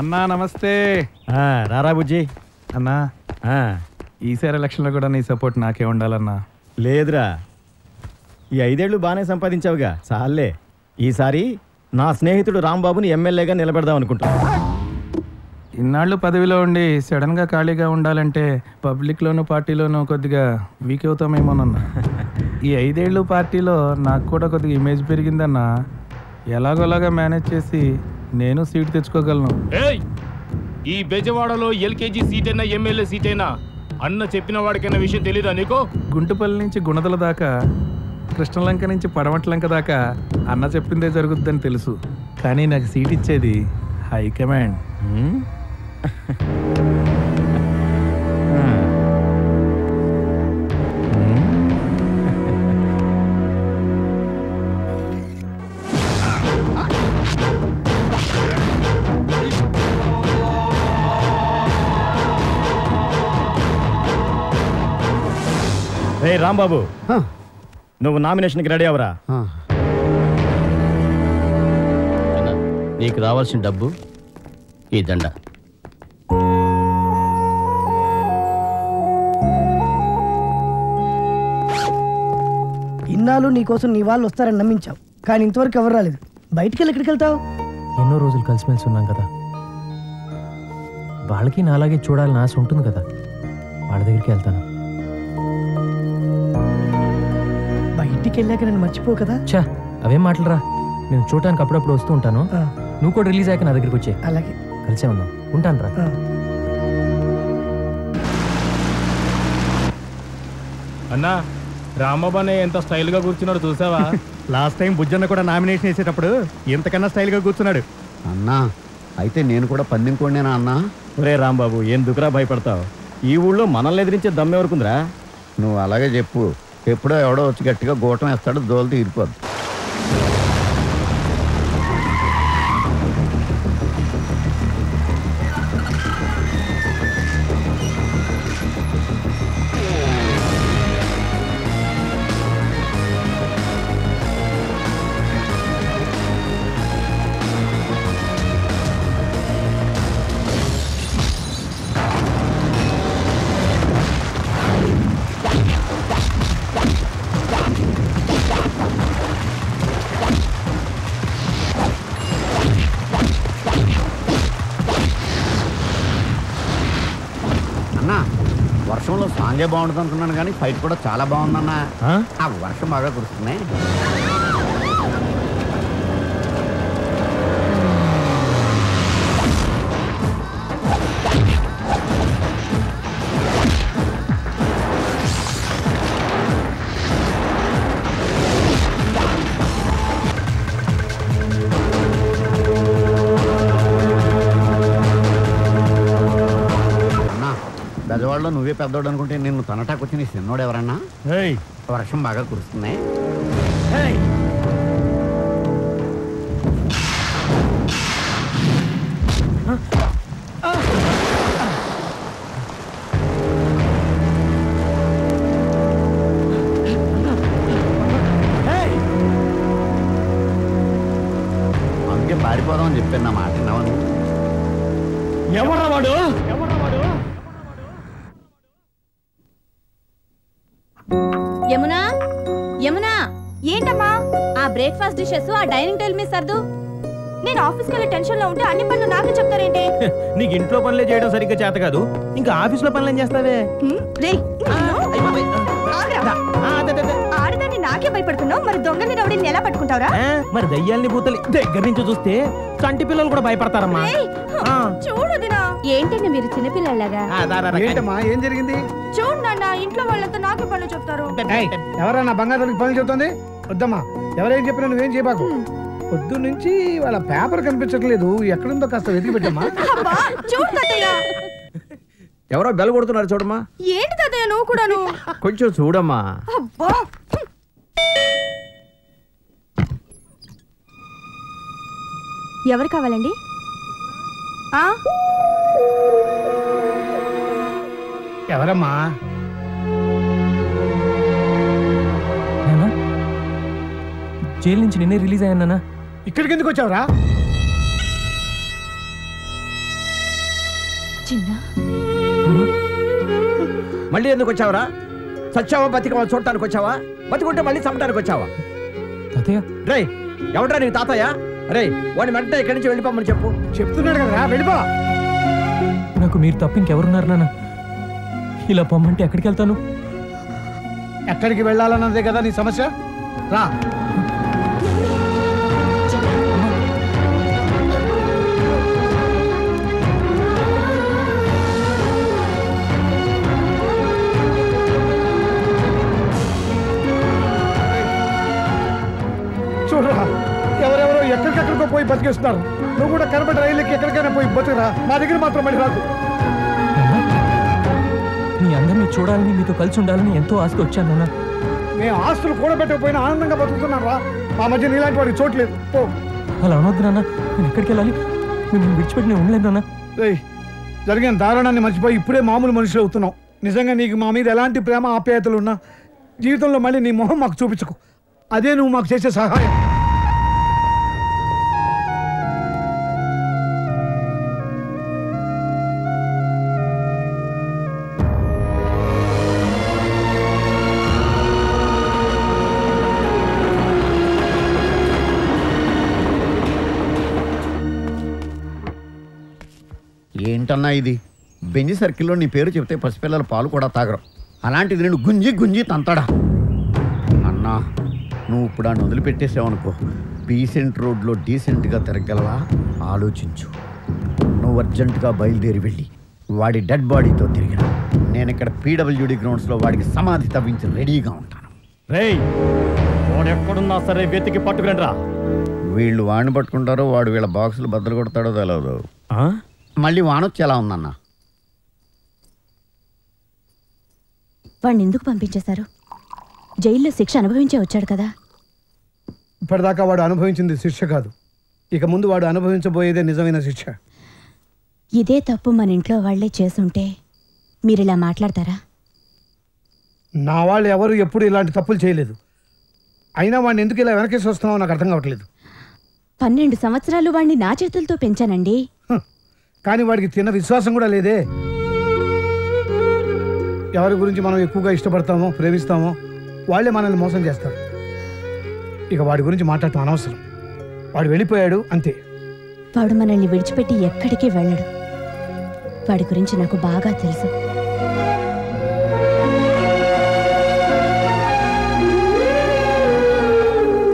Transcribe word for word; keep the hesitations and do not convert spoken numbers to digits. अन्ना नमस्ते रारा बुज्जी अन्ना ఈసారి ఎలక్షన్ లో కూడా నీ సపోర్ట్ నాకే ఉండాలన్నా లేదురా ఈ ఐదేళ్ళు బానే సంపాదించావుగా చాలే ఈసారి నా స్నేహితుడు రాంబాబుని ఎమ్మెల్యేగా నిలబెడదాం అనుకుంటా ఇన్నాళ్ళు పదవిలో ఉండి సడన్ గా ఖాళీగా ఉండాలంటే పబ్లిక్ లోను పార్టీలోను కొద్దిగా వీక్ అవుతామేమోనన్నా ఈ ఐదేళ్ళు పార్టీలో నాకు కూడా కొద్దిగా ఇమేజ్ పెరిగిందన్నా ఎలాగోలాగా మేనేజ్ చేసి నేను సీట్ తెచ్చుకోగలను ఏయ్ ఈ బెజవాడలో ఎల్కేజీ సీట్ అయినా ఎమ్మెల్యే సీట్ అయినా అన్న చెప్పిన వాడికైనా విషయం తెలియదా నీకు గుంటుపల్లి నుంచి గుణదల దాకా కృష్ణలంక నుంచి పడమట్లంక దాకా అన్న చెప్పిందే జరుగుద్దని తెలుసు కానీ నాకు సీట్ ఇచ్చేది హైకమాండ్ Hey Rambabu, huh? నువ్వు నామినేషన్‌కి రెడీ అవరా నీకు రావాల్సిన డబ్బు ఈ దండ ఇన్నాళ్ళు నీకోసం నీ వాళ్ళు వస్తారని నమ్మించావు కానీ ఇంతవరకు ఎవరు రాలేదు బయటికి వెళ్ళి ఎక్కడికి వెళ్తావు ఎన్నో రోజులు కలిసిమెలిసి ఉన్నాం కదా వాళ్ళకి నాలాగే చూడాలని ఆశ ఉంటుంది కదా వాళ్ళ దగ్గరికి వెళ్తాను బయటికి వెళ్ళాక నేను మర్చిపో కదా చా అవేం మాటలరా నేను చూడటానికి అప్పుడప్పుడు వస్తూ ఉంటాను నువ్వు కూడా రిలీజ్ అయ్యాక నా దగ్గరికి వచ్చే అలాగే కలిసే ఉన్నాం ఉంటాను రా అన్నా రామబాబనే ఎంత స్టైల్గా కూర్చున్నాడు చూసావా లాస్ట్ టైం బుజ్జన్న కూడా నామినేషన్ వేసేటప్పుడు ఎంతకన్నా స్టైల్గా కూర్చున్నాడు అన్నా అయితే నేను కూడా పందింకోండినా అన్నా ఒరే రాంబాబు ఏం దుకురా భయపడతావు ఈ ఊళ్ళో మనల్ని ఎదిరించే దమ్మెవరకుందిరా నువ్వు అలాగే చెప్పు ఎప్పుడో ఎవడో వచ్చి గట్టిగా గోటం వేస్తాడు దోలు తీరిపోద్దు అదే బాగుంటుంది అనుకున్నాను కానీ ఫైట్ కూడా చాలా బాగుందన్నా ఆ వర్షం బాగా కురుస్తున్నాయి నువ్వే పెద్దోడు అనుకుంటే నేను తనటాకు వచ్చి నీ చిన్నోడు ఎవరన్నా వర్షం బాగా కురుస్తున్నాయి అందుకే పారిపోదాం అని చెప్పాను నా మాట ఎవరా వాడు బ్రేక్ఫాస్ట్ డిషెస్ ఆ డైనింగ్ టేబుల్ మీద సర్దు నేను ఆఫీస్ కి వెళ్ళే టెన్షన్ లో ఉంటే అన్ని పనులు నాకు చెప్తారేంటి నీకు ఇంట్లో పనులే చేయడం సరిగ్గా చేత కాదు ఇంకా ఆఫీస్ లో పనులు ఏం చేస్తావే రేయ్ ఆడదాన్ని నాకే భయపడుతున్నావు మరి దొంగని రౌడీని ఎలా పట్టుకుంటావురా మరి దయ్యాల్ని భూతల్ని దగ్గర నుంచి చూస్తే చంటి పిల్లలు కూడా భయపడతారమ్మా చూడదినా ఏంటండి మీరు చిన్నపిల్లలాగా ఏంటమ్మా ఏం జరిగింది చూడు నాన్న ఇంట్లో వాళ్ళతో నాకే పనులు చెప్తారు ఎవరన్నా బంగారు పనులు చెప్తుంది వద్దమ్మా ఎవరేం చెప్పినా నువ్వేం చేయబాకు పొద్దు నుంచి వాళ్ళ పేపర్ కనిపించట్లేదు ఎక్కడుందో కాస్త వెతికి పెట్టమ్మా ఎవరో బెల్ కొడుతున్నారు చూడమ్మా ఏంటి తాతయ్య నువ్వు కూడాను కొంచెం చూడమ్మా ఎవరు కావాలండి ఎవరమ్మా జైలు నుంచి నిన్నే రిలీజ్ అయ్యాను నాన్న ఇక్కడికి ఎందుకు వచ్చావురా మళ్ళీ ఎందుకు వచ్చావరా? సచ్చావా బతికవా చూడటానికి వచ్చావా? బతికుంటే మళ్ళీ చంపడానికి వచ్చావా? తాతయ్య రే ఎవడ్రా నీ తాతయ్య? రే వాడిని వెంటనే ఇక్కడి నుంచి వెళ్ళిపోమని చెప్పు. చెప్తున్నాడు కదరా వెళ్ళిపో. నాకు మీరు తప్ప ఇంకెవరున్నారు నాన్న? ఇలా పొమ్మంటే ఎక్కడికి వెళ్తాను? ఎక్కడికి వెళ్ళాలన్నదే కదా నీ సమస్య. రా పోయి బతికేస్తున్నారు. నువ్వు కూడా కనబడి రైలుకి ఎక్కడికైనా పోయి బతుకురా. మా దగ్గర మాత్రం మళ్ళీ రాదు. మీ అందరినీ చూడాలని మీతో కలిసి ఉండాలని ఎంతో ఆస్తి వచ్చాను. మేము ఆస్తులు కూడబెట్టకపోయినా ఆనందంగా బతుకుతున్నాను రా. మా మధ్య నీలాంటి వాడికి చోట్లేదు. అలా అనొద్దు నాన్న. నేను ఎక్కడికి వెళ్ళాలి? నేను విడిచిపెట్టిన ఉండలేదు నాన్న. జరిగిన దారుణాన్ని మర్చిపోయి ఇప్పుడే మామూలు మనుషులు అవుతున్నావు. నిజంగా నీకు మా మీద ఎలాంటి ప్రేమ ఆప్యాయతలు ఉన్నా జీవితంలో మళ్ళీ నీ మొహం మాకు చూపించకు. అదే నువ్వు మాకు చేసే సహాయం. ఏంటన్నా ఇది? బెంజి సర్కిల్లో నీ పేరు చెప్తే పసిపిల్లల పాలు కూడా తాగరు. అలాంటిది నేను గుంజి గుంజి తంతాడా? అన్నా నువ్వు ఇప్పుడు ఆ వదిలిపెట్టేసావనుకో. డీసెంట్ రోడ్లో డీసెంట్గా తిరగలవా? ఆలోచించు. నువ్వు అర్జెంటుగా బయలుదేరి వెళ్ళి వాడి డెడ్ బాడీతో తిరిగిన నేను ఇక్కడ పీడబ్ల్యూడీ గ్రౌండ్స్లో వాడికి సమాధి తవ్వించి రెడీగా ఉంటాను. రేయ్ వాడెక్కడున్నా సరే వెతికి పట్టుకురండి రా. వీళ్ళు వాడిని పట్టుకుంటారో వాడు వీళ్ళ బాక్సులు బద్దలు కొడతాడో తెలవదు. మళ్ళీ వానొచ్చి ఎలా ఉందన్న? వాడిని ఎందుకు పంపించేశారు? జైల్లో శిక్ష అనుభవించే వచ్చాడు కదా. ఇప్పటిదాకా వాడు అనుభవించింది శిక్ష కాదు. ఇక ముందు వాడు అనుభవించబోయేదే నిజమైన శిక్ష. ఇదే తప్పు మన ఇంట్లో వాళ్లే చేసుంటే మీరు ఇలా మాట్లాడతారా? నా వాళ్ళు ఎవరు ఎప్పుడు ఇలాంటి తప్పులు చేయలేదు. అయినా వాడిని ఎందుకు ఇలా వెనకేసి వస్తున్నావు నాకు అర్థం కావట్లేదు. పన్నెండు సంవత్సరాలు వాడిని నా చేతులతో పెంచానండి. కానీ వాడికి తిన్న విశ్వాసం కూడా లేదే. ఎవరి గురించి మనం ఎక్కువగా ఇష్టపడతామో ప్రేమిస్తామో వాళ్ళే మనల్ని మోసం చేస్తారు. ఇక వాడి గురించి మాట్లాడటం అనవసరం. వాడు వెళ్ళిపోయాడు అంతే. వాడు మనల్ని విడిచిపెట్టి ఎక్కడికి వెళ్ళడు. వాడి గురించి నాకు బాగా తెలుసు.